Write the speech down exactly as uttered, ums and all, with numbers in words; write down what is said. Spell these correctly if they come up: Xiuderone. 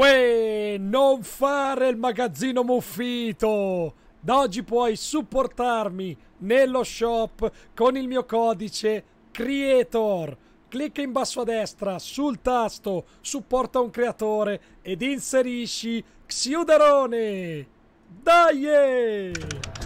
Uè, non fare il magazzino muffito! Da oggi puoi supportarmi nello shop con il mio codice CREATOR. Clicca in basso a destra sul tasto supporta un creatore ed inserisci Xiuderone. Dai!